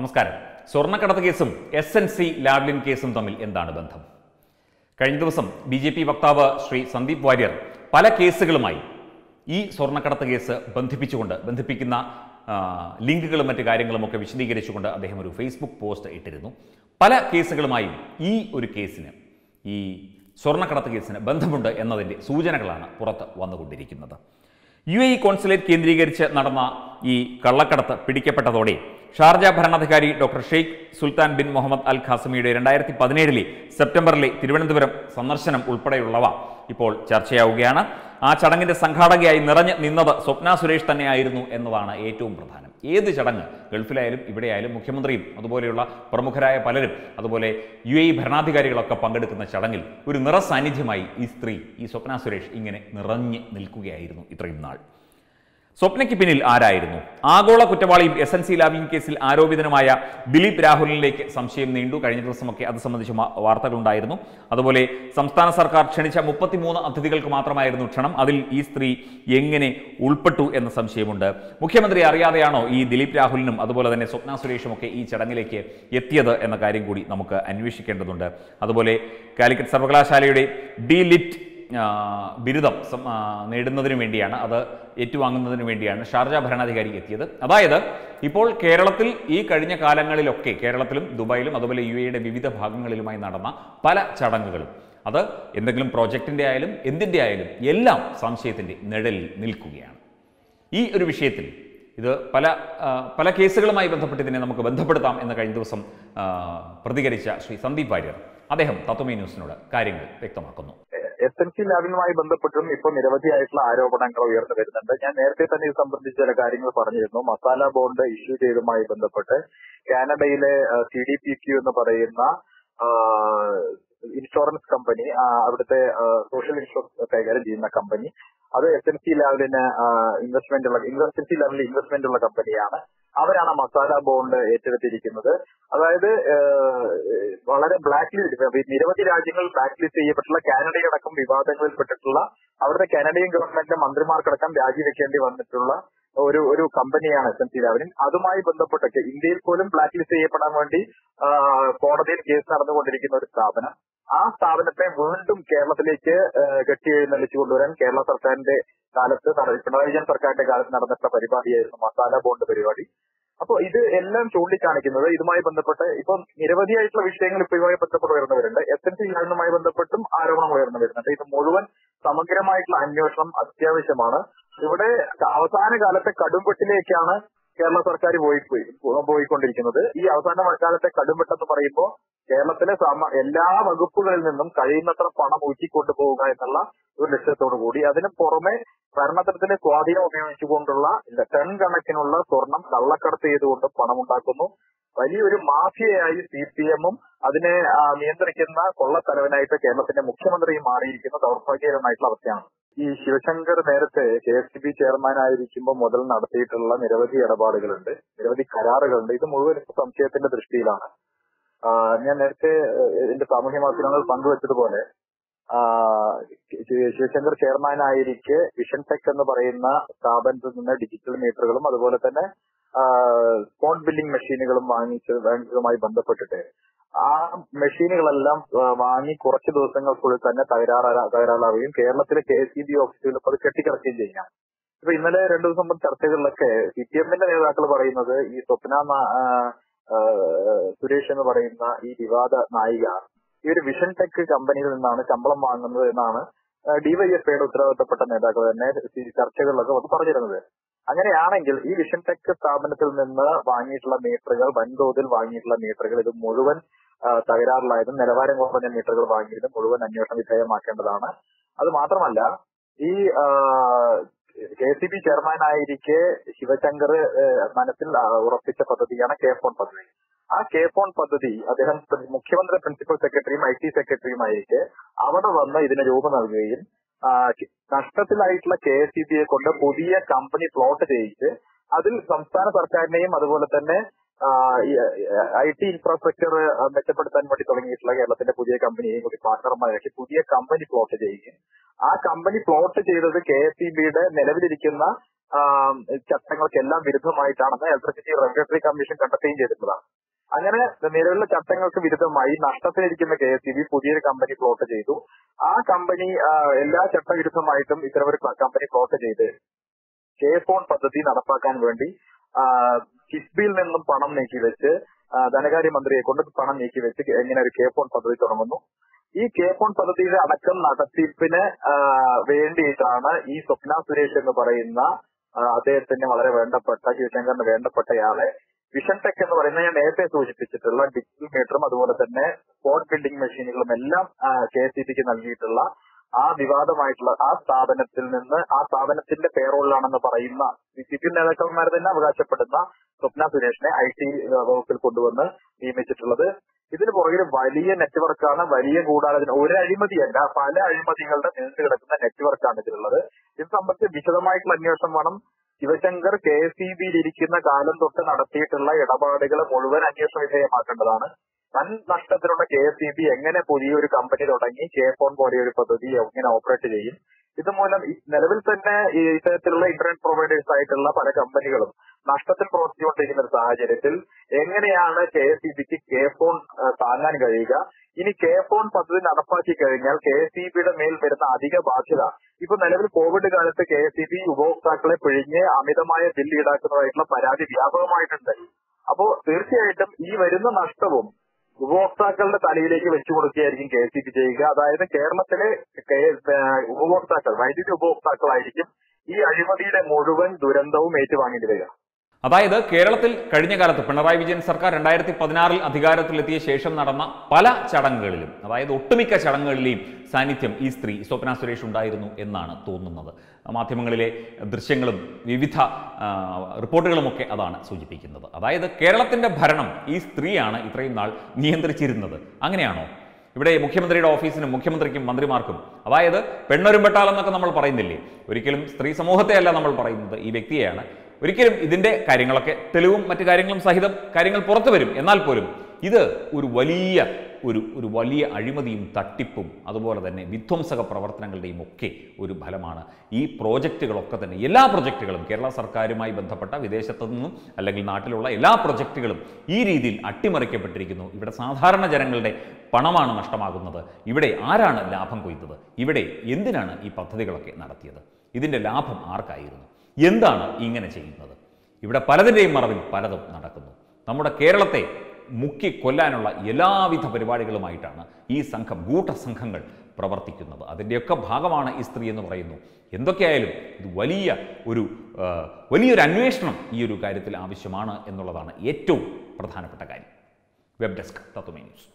നമസ്കാരം. സ്വർണ്ണക്കടത്ത് കേസും SNC ലാവ്ലിൻ കേസും തമ്മിൽ എന്താണ് ബന്ധം? കഴിഞ്ഞ ദിവസം BJP വക്താവ് ശ്രീ സന്ദീപ് വാര്യർ പല കേസുകളുമായി ഈ സ്വർണ്ണക്കടത്ത് കേസ് ബന്ധിപ്പിക്കുന്ന ലിങ്കുകളും മറ്റു കാര്യങ്ങളുമൊക്കെ വിശദീകരിച്ചുകൊണ്ട് അദ്ദേഹം ഒരു ഫേസ്ബുക്ക് പോസ്റ്റ് ഇട്ടിരുന്നു. പല കേസുകളുമായും ഈ ഒരു കേസിന്, ഈ സ്വർണ്ണക്കടത്ത് കേസിന് ബന്ധമുണ്ട് എന്നതിൻ്റെ സൂചനകളാണ് പുറത്ത് വന്നുകൊണ്ടിരിക്കുന്നത്. UAE കോൺസുലേറ്റ് കേന്ദ്രീകരിച്ച് നടന്ന ഈ കള്ളക്കടത്ത് പിടിക്കപ്പെട്ടതോടെ ഷാർജ ഭരണാധികാരി doctor Sheikh Sultan bin Muhammad Al ഖാസിമിയുടെ 2017 സെപ്റ്റംബറിലെ തിരുവനന്തപുരം സന്ദർശനം ഉൾപ്പെടെയുള്ളവ ഇപ്പോൾ ചർച്ചയാവുകയാണ്. ആ ചടങ്ങിൻ്റെ സംഘാടകയായി നിറഞ്ഞു നിന്നത് സ്വപ്ന സുരേഷ് തന്നെയായിരുന്നു എന്നതാണ് ഏറ്റവും പ്രധാനം. ഏത് ചടങ്ങ് ഗൾഫിലായാലും ഇവിടെയായാലും മുഖ്യമന്ത്രിയും അതുപോലെയുള്ള പ്രമുഖരായ പലരും അതുപോലെ UAE ഭരണാധികാരികളൊക്കെ പങ്കെടുക്കുന്ന ചടങ്ങിൽ ഒരു നിറസാന്നിധ്യമായി ഈ സ്ത്രീ, ഈ സ്വപ്ന സുരേഷ് ഇങ്ങനെ നിറഞ്ഞു നിൽക്കുകയായിരുന്നു ഇത്രയും നാൾ. സ്വപ്നയ്ക്ക് പിന്നിൽ ആരായിരുന്നു? ആഗോള കുറ്റവാളിയും SNC ലാവ്ലിൻ കേസിൽ ആരോപിതനുമായ ദിലീപ് രാഹുലിനിലേക്ക് സംശയം നീണ്ടു. കഴിഞ്ഞ ദിവസമൊക്കെ അത് സംബന്ധിച്ച വാർത്തകളുണ്ടായിരുന്നു. അതുപോലെ സംസ്ഥാന സർക്കാർ ക്ഷണിച്ച 33 അതിഥികൾക്ക് മാത്രമായിരുന്നു ക്ഷണം. അതിൽ ഈ സ്ത്രീ എങ്ങനെ ഉൾപ്പെട്ടു എന്ന സംശയമുണ്ട്. മുഖ്യമന്ത്രി അറിയാതെയാണോ ഈ ദിലീപ് രാഹുലിനും അതുപോലെ തന്നെ സ്വപ്ന സുരേഷുമൊക്കെ ഈ ചടങ്ങിലേക്ക് എത്തിയത് എന്ന കാര്യം കൂടി നമുക്ക് അന്വേഷിക്കേണ്ടതുണ്ട്. അതുപോലെ കാലിക്കറ്റ് സർവകലാശാലയുടെ D.Litt ബിരുദം നേടുന്നതിന് വേണ്ടിയാണ്, അത് ഏറ്റുവാങ്ങുന്നതിന് വേണ്ടിയാണ് ഷാർജ ഭരണാധികാരി എത്തിയത്. അതായത് ഇപ്പോൾ കേരളത്തിൽ ഈ കഴിഞ്ഞ കാലങ്ങളിലൊക്കെ കേരളത്തിലും ദുബായിലും അതുപോലെ UAEയുടെ വിവിധ ഭാഗങ്ങളിലുമായി നടന്ന പല ചടങ്ങുകളും അത് എന്തെങ്കിലും പ്രോജക്റ്റിൻ്റെ ആയാലും എന്തിൻ്റെ ആയാലും എല്ലാം സംശയത്തിൻ്റെ നിഴലിൽ നിൽക്കുകയാണ്. ഈ ഒരു വിഷയത്തിൽ ഇത് പല കേസുകളുമായി ബന്ധപ്പെട്ട് ഇതിനെ നമുക്ക് ബന്ധപ്പെടുത്താം എന്ന് കഴിഞ്ഞ ദിവസം പ്രതികരിച്ച ശ്രീ സന്ദീപ് വാര്യർ അദ്ദേഹം തത്വമേ ന്യൂസിനോട് കാര്യങ്ങൾ വ്യക്തമാക്കുന്നു. SNC ലാബിനുമായി ബന്ധപ്പെട്ടും ഇപ്പോൾ നിരവധിയായിട്ടുള്ള ആരോപണങ്ങൾ ഉയർന്നു വരുന്നുണ്ട്. ഞാൻ നേരത്തെ തന്നെ ഇത് സംബന്ധിച്ച ചില കാര്യങ്ങൾ പറഞ്ഞിരുന്നു. മസാല ബോണ്ട് ഇഷ്യൂ ചെയ്തുമായി ബന്ധപ്പെട്ട് കാനഡയിലെ CDPQ എന്ന് പറയുന്ന ഇൻഷുറൻസ് കമ്പനി, അവിടുത്തെ സോഷ്യൽ ഇൻഷുറൻസ് കൈകാര്യം ചെയ്യുന്ന കമ്പനി, അത് SNC ലാബിന് SNC ലാബിൽ ഇൻവെസ്റ്റ്മെന്റ് ഉള്ള കമ്പനിയാണ്. അവരാണ് മസാല ബോണ്ട് ഏറ്റെടുത്തിരിക്കുന്നത്. അതായത് വളരെ ബ്ലാക്ക് ലിസ്റ്റ്, നിരവധി രാജ്യങ്ങൾ ബ്ലാക്ക് ലിസ്റ്റ് ചെയ്യപ്പെട്ടുള്ള, കാനഡയടക്കം വിവാദങ്ങളിൽപ്പെട്ടിട്ടുള്ള, അവിടുത്തെ കാനഡിയൻ ഗവൺമെന്റിന്റെ മന്ത്രിമാർക്കടക്കം രാജിവെക്കേണ്ടി വന്നിട്ടുള്ള ഒരു കമ്പനിയാണ് SNC ലാവ്ലിൻ. അതുമായി ബന്ധപ്പെട്ടൊക്കെ ഇന്ത്യയിൽ പോലും ബ്ലാക്ക് ലിസ്റ്റ് ചെയ്യപ്പെടാൻ വേണ്ടി കോടതിയിൽ കേസ് നടന്നുകൊണ്ടിരിക്കുന്ന ഒരു സ്ഥാപനം. ആ സ്ഥാപനത്തെ വീണ്ടും കേരളത്തിലേക്ക് കെട്ടിയെഴുന്നള്ളിച്ചു കൊണ്ടുവരാൻ കേരള സർക്കാരിന്റെ കാലത്ത്, പിണറായി വിജയൻ സർക്കാരിന്റെ കാലത്ത് നടന്നിട്ടുള്ള പരിപാടിയായിരുന്നു മസാല ബോണ്ട് പരിപാടി. അപ്പോൾ ഇത് എല്ലാം ചൂണ്ടിക്കാണിക്കുന്നത് ഇതുമായി ബന്ധപ്പെട്ട് ഇപ്പം നിരവധിയായിട്ടുള്ള വിഷയങ്ങൾ ഇപ്പോൾ ഇതുമായി ബന്ധപ്പെട്ട് ഉയർന്നുവരുന്നുണ്ട്. SNC ലാവ്ലിനുമായി ബന്ധപ്പെട്ടും ആരോപണം ഉയർന്നു വരുന്നുണ്ട്. ഇത് മുഴുവൻ സമഗ്രമായിട്ടുള്ള അന്വേഷണം അത്യാവശ്യമാണ്. ഇവിടെ അവസാന കാലത്തെ കടുംവെട്ടിലേക്കാണ് കേരള സർക്കാർ പോയിക്കൊണ്ടിരിക്കുന്നത്. ഈ അവസാന കാലത്തെ കടുംവെട്ടെന്ന് പറയുമ്പോൾ കേരളത്തിലെ എല്ലാ വകുപ്പുകളിൽ നിന്നും കഴിയുന്നത്ര പണം ഊറ്റിക്കൊണ്ടുപോവുക എന്നുള്ള ഒരു ലക്ഷ്യത്തോടു കൂടി, അതിന് പുറമെ ഭരണതലത്തിന്റെ സ്വാധീനം ഉപയോഗിച്ചുകൊണ്ടുള്ള ടൺ കണക്കിനുള്ള സ്വർണം കള്ളക്കടത്ത് ചെയ്തുകൊണ്ട് പണമുണ്ടാക്കുന്നു. വലിയൊരു മാഫിയയായി CPM-ഉം അതിനെ നിയന്ത്രിക്കുന്ന കൊള്ളത്തലവനായിട്ട് കേരളത്തിന്റെ മുഖ്യമന്ത്രിയും മാറിയിരിക്കുന്ന ദൗർഭാഗ്യകരമായിട്ടുള്ള അവസ്ഥയാണ്. ഈ ശിവശങ്കർ നേരത്തെ KSTB ചെയർമാനായിരിക്കുമ്പോൾ മുതൽ നടത്തിയിട്ടുള്ള നിരവധി ഇടപാടുകളുണ്ട്, നിരവധി കരാറുകളുണ്ട്. ഇത് മുഴുവൻ സംശയത്തിന്റെ ദൃഷ്ടിയിലാണ്. ഞാൻ നേരത്തെ എന്റെ സാമൂഹ്യ മാധ്യമങ്ങൾ പങ്കുവച്ചതുപോലെ ശിവശങ്കർ ചെയർമാനായിരിക്കെ വിഷൻ ടെക് എന്ന് പറയുന്ന സ്ഥാപനത്തിൽ നിന്ന് ഡിജിറ്റൽ മീറ്ററുകളും അതുപോലെ തന്നെ ഫോൺ ബില്ലിംഗ് മെഷീനുകളും വാങ്ങിച്ചതുമായി ബന്ധപ്പെട്ടിട്ട് ആ മെഷീനുകളെല്ലാം വാങ്ങി കുറച്ച് ദിവസങ്ങൾക്കുള്ളിൽ തന്നെ തകരാറാവുകയും കേരളത്തിലെ KSTB ഓഫീസുകളിൽ അത് കെട്ടിക്കിടക്കുകയും ചെയ്യാം. ഇപ്പൊ ഇന്നലെ 2 ദിവസം മുമ്പ് ചർച്ചകളിലൊക്കെ CPM-ന്റെ നേതാക്കൾ പറയുന്നത് ഈ സ്വപ്ന സുരേഷ് എന്ന് പറയുന്ന ഈ വിവാദ നായിക ഈ ഒരു വിഷൻ ടെക് കമ്പനിയിൽ നിന്നാണ് ശമ്പളം വാങ്ങുന്നത് എന്നാണ് DYFIയുടെ ഉത്തരവാദിത്തപ്പെട്ട നേതാക്കൾ തന്നെ ചർച്ചകളിലൊക്കെ അത് പറഞ്ഞിരുന്നത്. അങ്ങനെയാണെങ്കിൽ ഈ വിഷൻ ടെക് സ്ഥാപനത്തിൽ നിന്ന് വാങ്ങിയിട്ടുള്ള മീറ്ററുകൾ, വൻതോതിൽ വാങ്ങിയിട്ടുള്ള മീറ്ററുകൾ, ഇത് മുഴുവൻ തകരാറിലായതും നിലവാരം കുറഞ്ഞ മീറ്ററുകൾ വാങ്ങിയതും മുഴുവൻ അന്വേഷണ വിധേയമാക്കേണ്ടതാണ്. അത് മാത്രമല്ല, ഈ KSTB ചെയർമാനായിരിക്കെ ശിവശങ്കർ മനസ്സിൽ ഉറപ്പിച്ച പദ്ധതിയാണ് K-ഫോൺ പദ്ധതി. ആ K-ഫോൺ പദ്ധതി അദ്ദേഹം മുഖ്യമന്ത്രി പ്രിൻസിപ്പൽ സെക്രട്ടറിയും IT സെക്രട്ടറിയുമായിരിക്കെ അവിടെ വന്ന് ഇതിന് രൂപം നൽകുകയും നഷ്ടത്തിലായിട്ടുള്ള KSTB-യെ കൊണ്ട് പുതിയ കമ്പനി പ്ലോട്ട് ചെയ്യിച്ച് അതിൽ സംസ്ഥാന സർക്കാരിനെയും അതുപോലെ തന്നെ IT ഇൻഫ്രാസ്ട്രക്ചർ മെച്ചപ്പെടുത്താൻ വേണ്ടി തുടങ്ങിയിട്ടുള്ള കേരളത്തിന്റെ പുതിയ കമ്പനിയെയും കൂടി പാർട്ണർമാരാക്കി പുതിയ കമ്പനി പ്ലോട്ട് ചെയ്യുകയും ആ കമ്പനി പ്ലോട്ട് ചെയ്തത് കെഎസ്ഇബിയുടെ നിലവിലിരിക്കുന്ന ചട്ടങ്ങൾക്കെല്ലാം വിരുദ്ധമായിട്ടാണെന്ന് ഇലക്ട്രിസിറ്റി റെഗുലേറ്ററി കമ്മീഷൻ കണ്ടെത്തുകയും ചെയ്തിട്ടുള്ളതാണ്. അങ്ങനെ നിലവിലുള്ള ചട്ടങ്ങൾക്ക് വിരുദ്ധമായി നഷ്ടത്തിലിരിക്കുന്ന കെഎസ്ഇബി പുതിയൊരു കമ്പനി പ്ലോട്ട് ചെയ്തു. ആ കമ്പനി എല്ലാ ചട്ടവിരുദ്ധമായിട്ടും ഇത്തരമൊരു കമ്പനി പ്ലോട്ട് ചെയ്ത് കെ ഫോൺ പദ്ധതി നടപ്പാക്കാൻ വേണ്ടി കിഫ്ബിയിൽ നിന്നും പണം നീക്കിവെച്ച് ധനകാര്യമന്ത്രിയെ കൊണ്ട് പണം നീക്കിവെച്ച് ഇങ്ങനെ ഒരു കെ ഫോൺ പദ്ധതി തുടങ്ങുന്നു. ഈ കെ ഫോൺ പദ്ധതിയുടെ അടക്കം നടത്തിപ്പിന് വേണ്ടിയിട്ടാണ് ഈ സ്വപ്ന സുരേഷ് എന്ന് പറയുന്ന അദ്ദേഹത്തിന് വളരെ വേണ്ടപ്പെട്ട ശിവശങ്കറിന് വേണ്ടപ്പെട്ടയാളെ വിഷൻ ടെക് എന്ന് പറയുന്ന ഞാൻ നേരത്തെ സൂചിപ്പിച്ചിട്ടുള്ള ഡിജിറ്റൽ മീറ്ററും അതുപോലെ തന്നെ സ്പോട്ട് ബിൽഡിംഗ് മെഷീനുകളും എല്ലാം കെഎസ്ഇബിക്ക് നൽകിയിട്ടുള്ള ആ വിവാദമായിട്ടുള്ള ആ സ്ഥാപനത്തിൽ നിന്ന് ആ സ്ഥാപനത്തിന്റെ പേറോളിലാണെന്ന് പറയുന്ന ബിജെപി നേതാക്കന്മാർ തന്നെ അവകാശപ്പെടുന്ന സ്വപ്ന സുരേഷിനെ IT വകുപ്പിൽ കൊണ്ടുവന്ന് നിയമിച്ചിട്ടുള്ളത്. ഇതിന് പുറകിൽ വലിയ നെറ്റ്വർക്കാണ്, വലിയ ഗൂഢാലോചന. ഒരു അഴിമതിയല്ല, പല അഴിമതികളുടെ നീണ്ടു കിടക്കുന്ന നെറ്റ്വർക്കാണ് ഇതിലുള്ളത്. ഇത് സംബന്ധിച്ച് വിശദമായിട്ടുള്ള അന്വേഷണം വേണം. ശിവശങ്കർ കെഎസ്ഇബിയിലിരിക്കുന്ന കാലം തൊട്ട് നടത്തിയിട്ടുള്ള ഇടപാടുകൾ മുഴുവൻ അന്വേഷണ വിധേയമാക്കേണ്ടതാണ്. വൻ നഷ്ടത്തിലുള്ള കെഎസ്ഇബി എങ്ങനെ പുതിയൊരു കമ്പനി തുടങ്ങി കെ ഫോൺ പോലെയൊരു പദ്ധതി എങ്ങനെ ഓപ്പറേറ്റ് ചെയ്യും? ഇതുമൂലം നിലവിൽ തന്നെ ഇത്തരത്തിലുള്ള ഇന്റർനെറ്റ് പ്രൊവൈഡേഴ്സ് ആയിട്ടുള്ള പല കമ്പനികളും നഷ്ടത്തിൽ പ്രവർത്തിച്ചുകൊണ്ടിരിക്കുന്ന ഒരു സാഹചര്യത്തിൽ എങ്ങനെയാണ് കെഎസ്ഇബിക്ക് കെ ഫോൺ താങ്ങാൻ കഴിയുക? ഇനി കെ ഫോൺ പദ്ധതി നടപ്പാക്കി കഴിഞ്ഞാൽ കെഎസ്ഇബിയുടെ മേൽ വരുന്ന അധിക ബാധ്യത, ഇപ്പൊ നിലവിൽ കോവിഡ് കാലത്ത് കെഎസ്ഇബി ഉപഭോക്താക്കളെ പിഴിഞ്ഞ് അമിതമായ ബില്ല് ഈടാക്കുന്നതായിട്ടുള്ള പരാതി വ്യാപകമായിട്ടുണ്ട്. അപ്പോ തീർച്ചയായിട്ടും ഈ വരുന്ന നഷ്ടവും ഉപഭോക്താക്കളുടെ തലയിലേക്ക് വെച്ചുകൊടുക്കുകയായിരിക്കും കെഎസ്ഇബി ചെയ്യുക. അതായത് കേരളത്തിലെ ഉപഭോക്താക്കൾ, വൈദ്യുതി ഉപഭോക്താക്കളായിരിക്കും ഈ അഴിമതിയുടെ മുഴുവൻ ദുരന്തവും ഏറ്റുവാങ്ങേണ്ടി വരിക. അതായത് കേരളത്തിൽ കഴിഞ്ഞ കാലത്ത് പിണറായി വിജയൻ സർക്കാർ 2016 അധികാരത്തിലെത്തിയ ശേഷം നടന്ന പല ചടങ്ങുകളിലും, അതായത് ഒട്ടുമിക്ക ചടങ്ങുകളിലെയും സാന്നിധ്യം ഈ സ്ത്രീ സ്വപ്ന സുരേഷ് ഉണ്ടായിരുന്നു എന്നാണ് തോന്നുന്നത്. മാധ്യമങ്ങളിലെ ദൃശ്യങ്ങളും വിവിധ റിപ്പോർട്ടുകളുമൊക്കെ അതാണ് സൂചിപ്പിക്കുന്നത്. അതായത് കേരളത്തിൻ്റെ ഭരണം ഈ സ്ത്രീയാണ് ഇത്രയും നാൾ നിയന്ത്രിച്ചിരുന്നത്. അങ്ങനെയാണോ? ഇവിടെ മുഖ്യമന്ത്രിയുടെ ഓഫീസിനും മുഖ്യമന്ത്രിക്കും മന്ത്രിമാർക്കും, അതായത് പെണ്ണൊരുമ്പെട്ടാലെന്നൊക്കെ നമ്മൾ പറയുന്നില്ലേ, ഒരിക്കലും സ്ത്രീ സമൂഹത്തെയല്ല നമ്മൾ പറയുന്നത്, ഈ വ്യക്തിയെയാണ്. ഒരിക്കലും ഇതിൻ്റെ കാര്യങ്ങളൊക്കെ തെളിവും മറ്റു കാര്യങ്ങളും സഹിതം കാര്യങ്ങൾ പുറത്തു വരും. എന്നാൽ പോലും ഇത് ഒരു വലിയ ഒരു വലിയ അഴിമതിയും തട്ടിപ്പും അതുപോലെ തന്നെ വിധ്വംസക പ്രവർത്തനങ്ങളുടെയും ഒക്കെ ഒരു ഫലമാണ്. ഈ പ്രോജക്റ്റുകളൊക്കെ തന്നെ, എല്ലാ പ്രോജക്റ്റുകളും കേരള സർക്കാരുമായി ബന്ധപ്പെട്ട വിദേശത്തു നിന്നും അല്ലെങ്കിൽ നാട്ടിലുള്ള എല്ലാ പ്രോജക്റ്റുകളും ഈ രീതിയിൽ അട്ടിമറിക്കപ്പെട്ടിരിക്കുന്നു. ഇവിടെ സാധാരണ ജനങ്ങളുടെ പണമാണ് നഷ്ടമാകുന്നത്. ഇവിടെ ആരാണ് ലാഭം കൊയ്തത്? ഇവിടെ എന്തിനാണ് ഈ പദ്ധതികളൊക്കെ നടത്തിയത്? ഇതിൻ്റെ ലാഭം ആർക്കായിരുന്നു? എന്താണ് ഇങ്ങനെ ചെയ്യുന്നത്? ഇവിടെ പലതിൻ്റെയും മറവിൽ പലതും നടക്കുന്നു. നമ്മുടെ കേരളത്തെ മുക്കിക്കൊല്ലാനുള്ള എല്ലാവിധ പരിപാടികളുമായിട്ടാണ് ഈ സംഘം, ഗൂഢസംഘങ്ങൾ പ്രവർത്തിക്കുന്നത്. അതിൻ്റെയൊക്കെ ഭാഗമാണ് ഈ സ്ത്രീ എന്ന് പറയുന്നു. എന്തൊക്കെയായാലും ഇത് വലിയൊരു അന്വേഷണം ഈ ഒരു കാര്യത്തിൽ ആവശ്യമാണ് എന്നുള്ളതാണ് ഏറ്റവും പ്രധാനപ്പെട്ട കാര്യം. വെബ് ഡെസ്ക് തത്വമേ ന്യൂസ്.